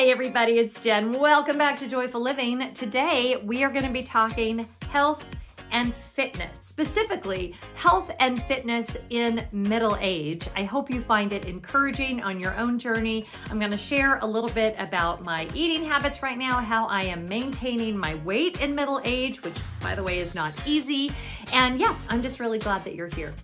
Hey everybody, it's Jen. Welcome back to Joyful Living. Today we are going to be talking health and fitness, specifically health and fitness in middle age. I hope you find it encouraging on your own journey. I'm going to share a little bit about my eating habits right now, how I am maintaining my weight in middle age, which by the way is not easy. And yeah, I'm just really glad that you're here.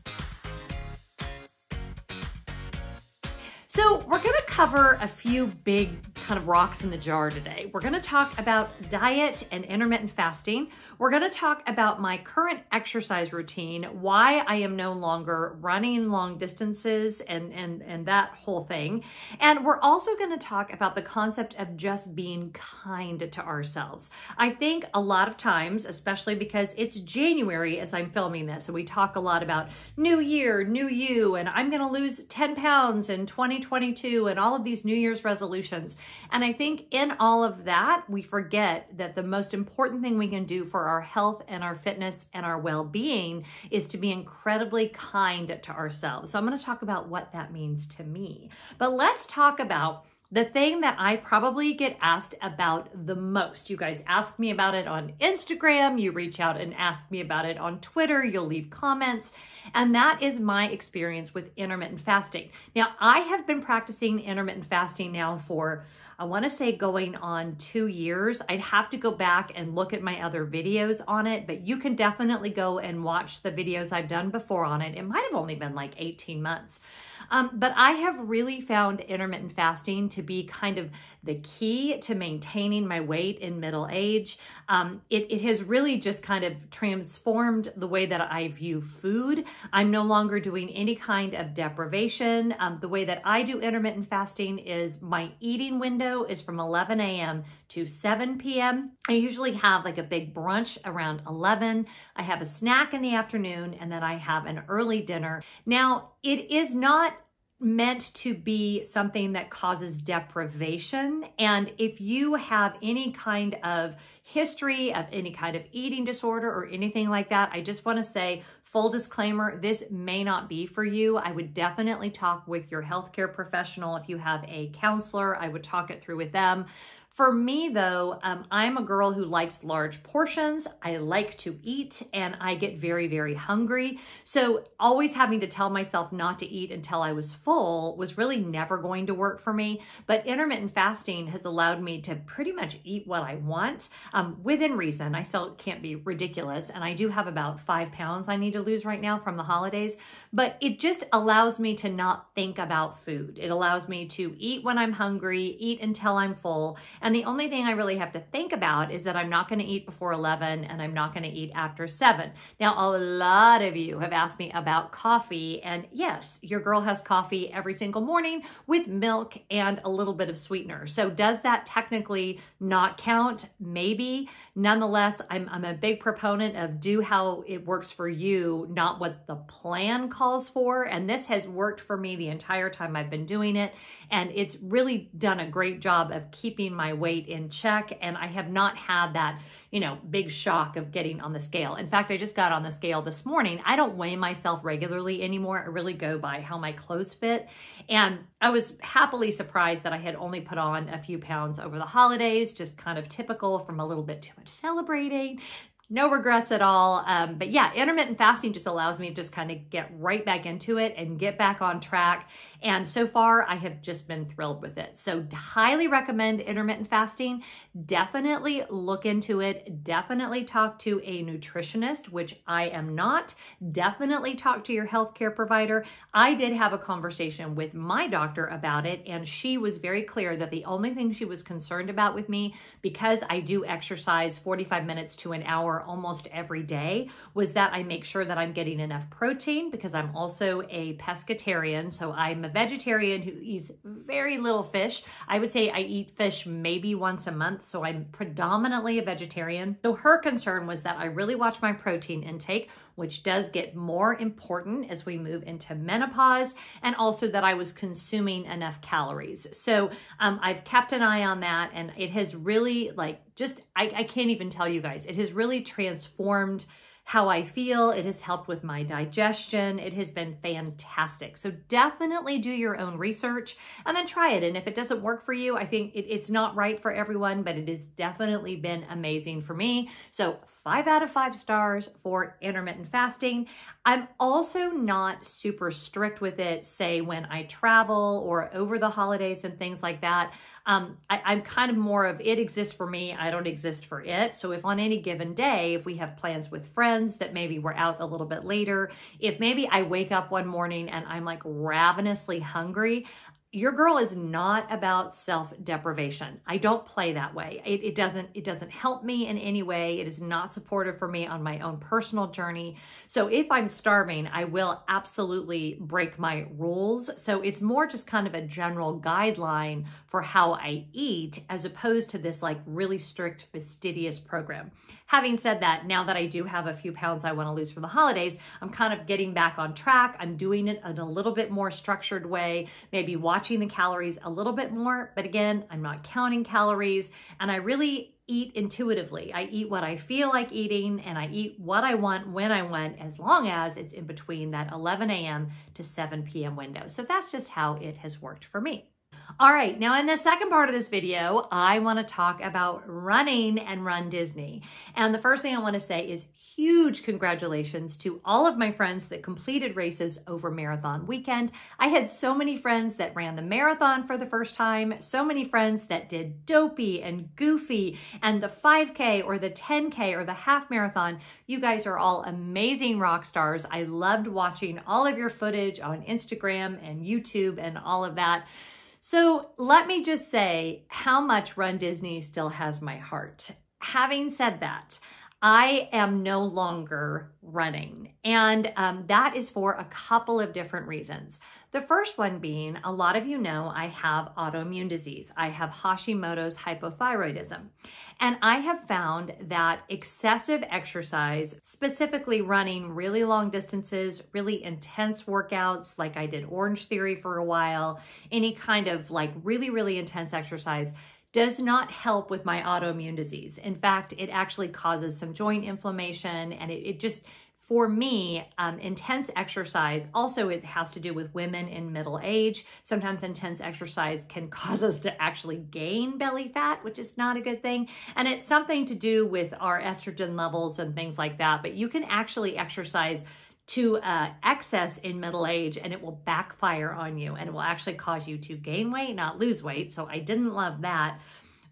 So we're going to cover a few big kind of rocks in the jar today. We're going to talk about diet and intermittent fasting. We're going to talk about my current exercise routine, why I am no longer running long distances and that whole thing. And we're also going to talk about the concept of just being kind to ourselves. I think a lot of times, especially because it's January as I'm filming this, so we talk a lot about new year, new you, and I'm going to lose 10 pounds in 2022 and all of these New Year's resolutions. And I think in all of that, we forget that the most important thing we can do for our health and our fitness and our well-being is to be incredibly kind to ourselves. So I'm going to talk about what that means to me. But let's talk about the thing that I probably get asked about the most. You guys ask me about it on Instagram, you reach out and ask me about it on Twitter, you'll leave comments, and that is my experience with intermittent fasting. Now, I have been practicing intermittent fasting now for, I want to say, going on 2 years. I'd have to go back and look at my other videos on it, but you can definitely go and watch the videos I've done before on it. It might have only been like 18 months. But I have really found intermittent fasting to be kind of the key to maintaining my weight in middle age. It has really just kind of transformed the way that I view food. I'm no longer doing any kind of deprivation. The way that I do intermittent fasting is my eating window is from 11 a.m. to 7 p.m. I usually have like a big brunch around 11. I have a snack in the afternoon, and then I have an early dinner. Now, it is not meant to be something that causes deprivation. And if you have any kind of history of any kind of eating disorder or anything like that, I just want to say, full disclaimer, this may not be for you. I would definitely talk with your healthcare professional. If you have a counselor, I would talk it through with them. For me though, I'm a girl who likes large portions. I like to eat and I get very, very hungry. So always having to tell myself not to eat until I was full was really never going to work for me. But intermittent fasting has allowed me to pretty much eat what I want within reason. I still can't be ridiculous. And I do have about 5 pounds I need to lose right now from the holidays, but it just allows me to not think about food. It allows me to eat when I'm hungry, eat until I'm full. And the only thing I really have to think about is that I'm not going to eat before 11 and I'm not going to eat after 7. Now, a lot of you have asked me about coffee, and yes, your girl has coffee every single morning with milk and a little bit of sweetener. So does that technically not count? Maybe. Nonetheless, I'm a big proponent of do how it works for you, not what the plan calls for. And this has worked for me the entire time I've been doing it. And it's really done a great job of keeping my weight in check, and I have not had that, you know, big shock of getting on the scale. In fact, I just got on the scale this morning. I don't weigh myself regularly anymore. I really go by how my clothes fit, and I was happily surprised that I had only put on a few pounds over the holidays, just kind of typical from a little bit too much celebrating. No regrets at all. But yeah, intermittent fasting just allows me to just kind of get right back into it and get back on track. And so far, I have just been thrilled with it. So highly recommend intermittent fasting. Definitely look into it. Definitely talk to a nutritionist, which I am not. Definitely talk to your healthcare provider. I did have a conversation with my doctor about it, and she was very clear that the only thing she was concerned about with me, because I do exercise 45 minutes to an hour almost every day, was that I make sure that I'm getting enough protein, because I'm also a pescatarian. So I'm a vegetarian who eats very little fish. I would say I eat fish maybe once a month. So I'm predominantly a vegetarian. So her concern was that I really watch my protein intake, which does get more important as we move into menopause, and also that I was consuming enough calories. So I've kept an eye on that, and it has really, like, just, I can't even tell you guys, it has really transformed how I feel. It has helped with my digestion. It has been fantastic. So definitely do your own research and then try it. And if it doesn't work for you, I think it's not right for everyone, but it has definitely been amazing for me. So 5 out of 5 stars for intermittent fasting. I'm also not super strict with it, say when I travel or over the holidays and things like that. I'm kind of more of, it exists for me, I don't exist for it. So if on any given day, if we have plans with friends that maybe we're out a little bit later, if maybe I wake up one morning and I'm like ravenously hungry, your girl is not about self-deprivation. I don't play that way. It doesn't help me in any way. It is not supportive for me on my own personal journey. So if I'm starving, I will absolutely break my rules. So it's more just kind of a general guideline for how I eat as opposed to this like really strict, fastidious program. Having said that, now that I do have a few pounds I want to lose for the holidays, I'm kind of getting back on track. I'm doing it in a little bit more structured way, maybe watching the calories a little bit more, but again, I'm not counting calories and I really eat intuitively. I eat what I feel like eating and I eat what I want when I want, as long as it's in between that 11 a.m. to 7 p.m. window. So that's just how it has worked for me. All right, now in the second part of this video, I want to talk about running and Run Disney. And the first thing I want to say is huge congratulations to all of my friends that completed races over marathon weekend. I had so many friends that ran the marathon for the first time, so many friends that did Dopey and Goofy and the 5K or the 10K or the half marathon. You guys are all amazing rock stars. I loved watching all of your footage on Instagram and YouTube and all of that. So let me just say how much Run Disney still has my heart. Having said that, I am no longer running, and that is for a couple of different reasons. The first one being, a lot of you know I have autoimmune disease. I have Hashimoto's hypothyroidism, and I have found that excessive exercise, specifically running really long distances, really intense workouts, like I did Orange Theory for a while, any kind of like really, really intense exercise, does not help with my autoimmune disease. In fact, it actually causes some joint inflammation, and it just, for me, intense exercise, also it has to do with women in middle age. Sometimes intense exercise can cause us to actually gain belly fat, which is not a good thing. And it's something to do with our estrogen levels and things like that, but you can actually exercise to excess in middle age and it will backfire on you and it will actually cause you to gain weight, not lose weight. So I didn't love that,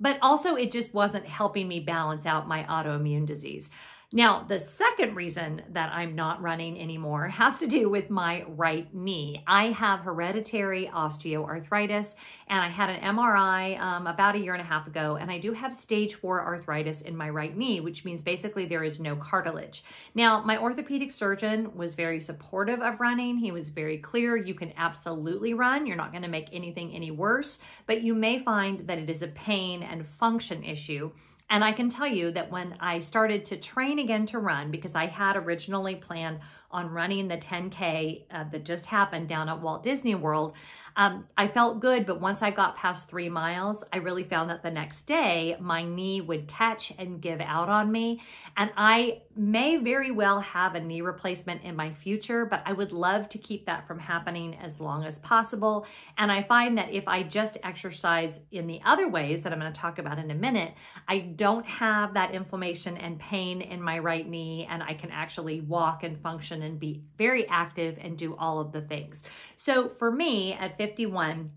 but also it just wasn't helping me balance out my autoimmune disease. Now, the second reason that I'm not running anymore has to do with my right knee. I have hereditary osteoarthritis, and I had an MRI about 1.5 years ago, and I do have stage 4 arthritis in my right knee, which means basically there is no cartilage. Now, my orthopedic surgeon was very supportive of running. He was very clear, you can absolutely run. You're not going to make anything any worse, but you may find that it is a pain and function issue. And I can tell you that when I started to train again to run, because I had originally planned on running the 10K that just happened down at Walt Disney World, I felt good. But once I got past 3 miles, I really found that the next day my knee would catch and give out on me. And I may very well have a knee replacement in my future, but I would love to keep that from happening as long as possible. And I find that if I just exercise in the other ways that I'm going to talk about in a minute, I don't have that inflammation and pain in my right knee, and I can actually walk and function and be very active and do all of the things. So for me at 51,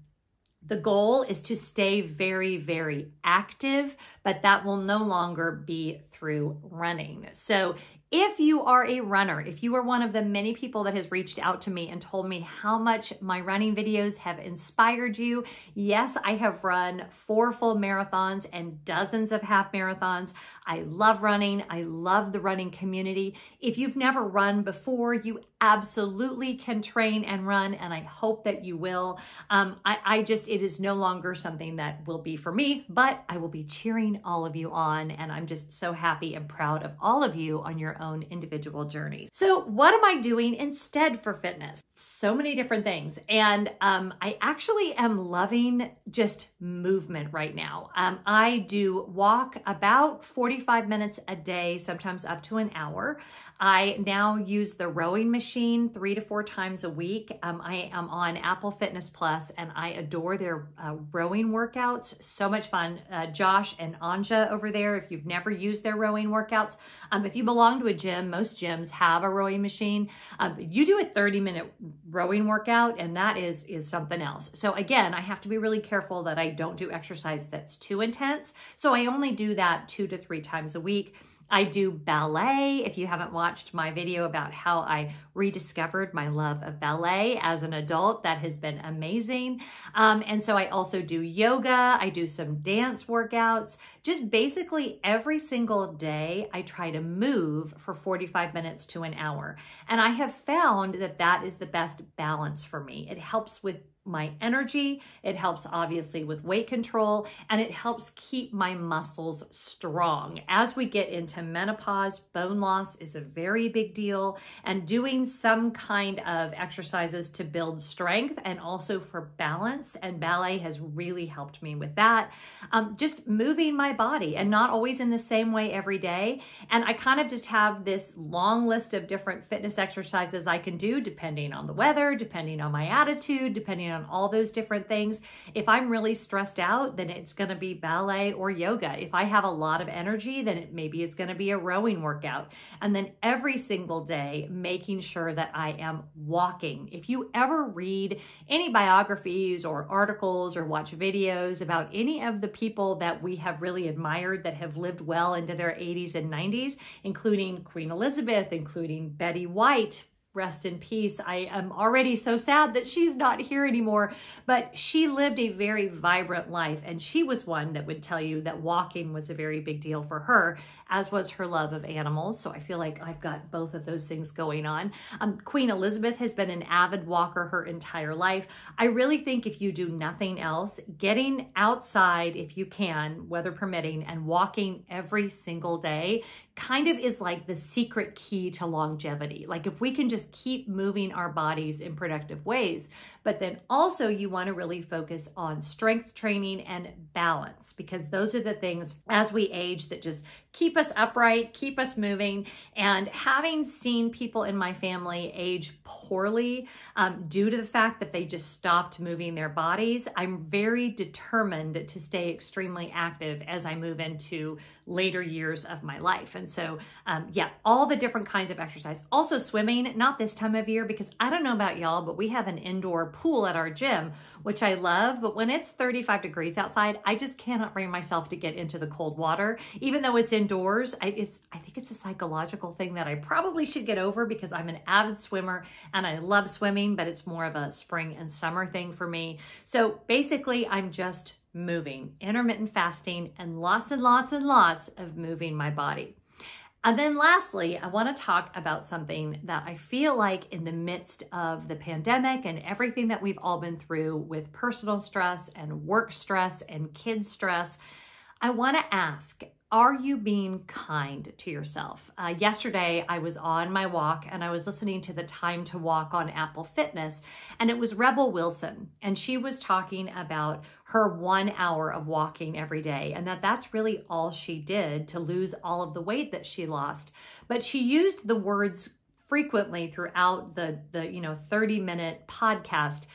the goal is to stay very, very active, but that will no longer be through running. So if you are a runner, if you are one of the many people that has reached out to me and told me how much my running videos have inspired you, yes, I have run 4 full marathons and dozens of half marathons. I love running. I love the running community. If you've never run before, you absolutely can train and run, and I hope that you will. I just, it is no longer something that will be for me, but I will be cheering all of you on, and I'm just so happy and proud of all of you on your own individual journeys. So what am I doing instead for fitness? So many different things, and I actually am loving just movement right now. I do walk about 45 minutes a day, sometimes up to an hour. I now use the rowing machine 3 to 4 times a week. I am on Apple Fitness Plus, and I adore their rowing workouts. So much fun. Josh and Anja over there, if you've never used their rowing workouts, if you belong to a gym, most gyms have a rowing machine. You do a 30-minute rowing workout, and that is something else. So again, I have to be really careful that I don't do exercise that's too intense. So I only do that 2 to 3 times a week. I do ballet. If you haven't watched my video about how I rediscovered my love of ballet as an adult, that has been amazing. And so I also do yoga. I do some dance workouts. Just basically every single day, I try to move for 45 minutes to an hour. And I have found that that is the best balance for me. It helps with my energy, it helps obviously with weight control, and it helps keep my muscles strong. As we get into menopause, bone loss is a very big deal, and doing some kind of exercises to build strength and also for balance, and ballet has really helped me with that. Just moving my body, and not always in the same way every day. And I kind of just have this long list of different fitness exercises I can do depending on the weather, depending on my attitude, depending on all those different things. If I'm really stressed out, then it's going to be ballet or yoga. If I have a lot of energy, then it maybe is going to be a rowing workout. And then every single day, making sure that I am walking. If you ever read any biographies or articles or watch videos about any of the people that we have really admired that have lived well into their 80s and 90s, including Queen Elizabeth, including Betty White, rest in peace. I am already so sad that she's not here anymore, but she lived a very vibrant life, and she was one that would tell you that walking was a very big deal for her, as was her love of animals. So I feel like I've got both of those things going on. Queen Elizabeth has been an avid walker her entire life. I really think if you do nothing else, getting outside if you can, weather permitting, and walking every single day kind of is like the secret key to longevity. Like if we can just keep moving our bodies in productive ways, but then also you want to really focus on strength training and balance, because those are the things as we age that just keep us upright, keep us moving. And having seen people in my family age poorly due to the fact that they just stopped moving their bodies, I'm very determined to stay extremely active as I move into later years of my life. And so, yeah, all the different kinds of exercise. Also swimming, not this time of year, because I don't know about y'all, but we have an indoor pool at our gym, which I love. But when it's 35 degrees outside, I just cannot bring myself to get into the cold water, even though it's indoors. I think it's a psychological thing that I probably should get over, because I'm an avid swimmer and I love swimming, but it's more of a spring and summer thing for me. So basically I'm just moving, intermittent fasting, and lots of moving my body. And then lastly, I want to talk about something that I feel like in the midst of the pandemic and everything that we've all been through with personal stress and work stress and kid stress, I want to ask, are you being kind to yourself? Yesterday, I was on my walk and I was listening to the Time to Walk on Apple Fitness, and it was Rebel Wilson, and she was talking about her 1 hour of walking every day, and that's really all she did to lose all of the weight that she lost. But she used the words frequently throughout the you know, 30-minute podcast,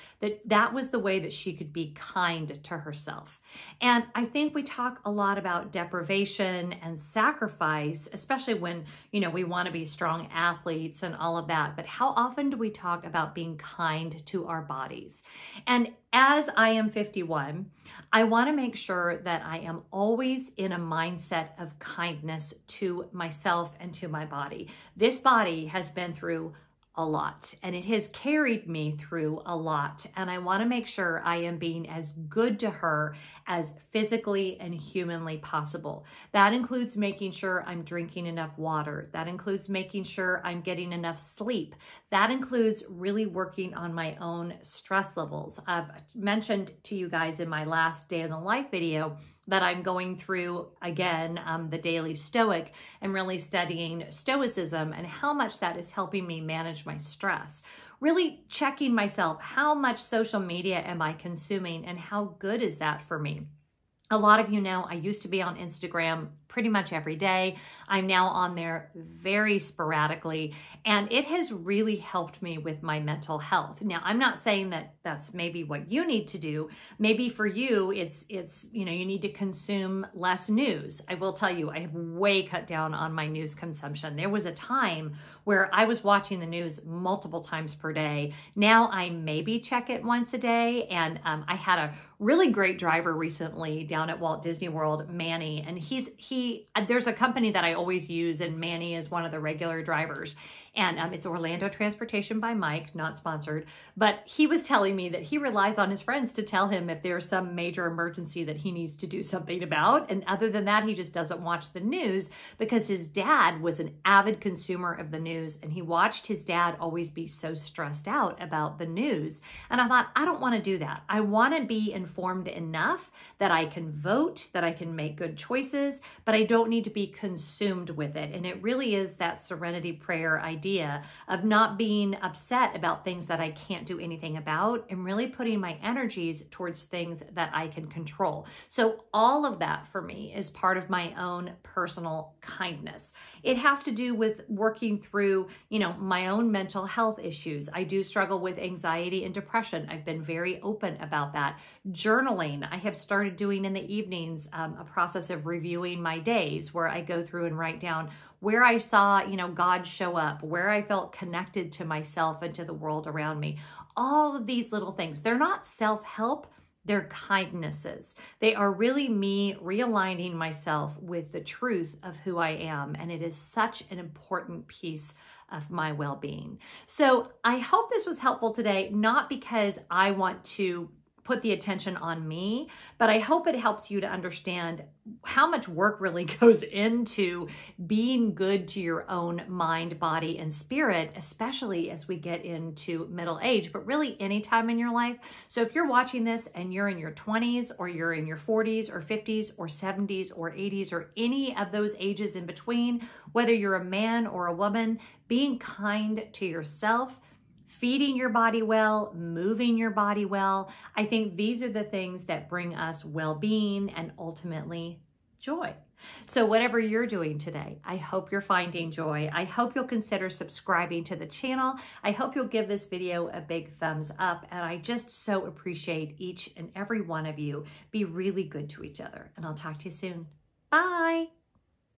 that was the way that she could be kind to herself. And I think we talk a lot about deprivation and sacrifice, especially when, you know, we want to be strong athletes and all of that. But how often do we talk about being kind to our bodies? And as I am 51, I want to make sure that I am always in a mindset of kindness to myself and to my body. This body has been through a lot, and it has carried me through a lot, and I want to make sure I am being as good to her as physically and humanly possible. That includes making sure I'm drinking enough water. That includes making sure I'm getting enough sleep. That includes really working on my own stress levels. I've mentioned to you guys in my last Day in the Life video that I'm going through, again, the Daily Stoic, and really studying Stoicism and how much that is helping me manage my stress. Really checking myself, how much social media am I consuming and how good is that for me? A lot of you know I used to be on Instagram pretty much every day. I'm now on there very sporadically, and it has really helped me with my mental health. Now, I'm not saying that that's maybe what you need to do. Maybe for you, it's you know, you need to consume less news. I will tell you, I have way cut down on my news consumption. There was a time where I was watching the news multiple times per day. Now I maybe check it once a day, and I had a really great driver recently down at Walt Disney World, Manny, and there's a company that I always use, and Manny is one of the regular drivers, and it's Orlando Transportation by Mike, not sponsored, but he was telling me that he relies on his friends to tell him if there's some major emergency that he needs to do something about, and other than that, he just doesn't watch the news because his dad was an avid consumer of the news, and he watched his dad always be so stressed out about the news, and I thought, I don't want to do that. I want to be informed enough that I can vote, that I can make good choices, but I don't need to be consumed with it. And it really is that serenity prayer idea of not being upset about things that I can't do anything about, and really putting my energies towards things that I can control. So all of that for me is part of my own personal kindness. It has to do with working through, you know, my own mental health issues. I do struggle with anxiety and depression. I've been very open about that. Journaling, I have started doing in the evenings, a process of reviewing my days where I go through and write down where I saw, you know, God show up, where I felt connected to myself and to the world around me. All of these little things, they're not self-help, they're kindnesses. They are really me realigning myself with the truth of who I am. And it is such an important piece of my well-being. So I hope this was helpful today, not because I want to put the attention on me, but I hope it helps you to understand how much work really goes into being good to your own mind, body, and spirit, especially as we get into middle age, but really any time in your life. So if you're watching this and you're in your 20s, or you're in your 40s or 50s or 70s or 80s, or any of those ages in between, whether you're a man or a woman, being kind to yourself, feeding your body well, moving your body well, I think these are the things that bring us well-being and ultimately joy. So whatever you're doing today, I hope you're finding joy. I hope you'll consider subscribing to the channel. I hope you'll give this video a big thumbs up, and I just so appreciate each and every one of you. Be really good to each other, and I'll talk to you soon. Bye.